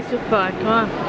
esse pátio, ó.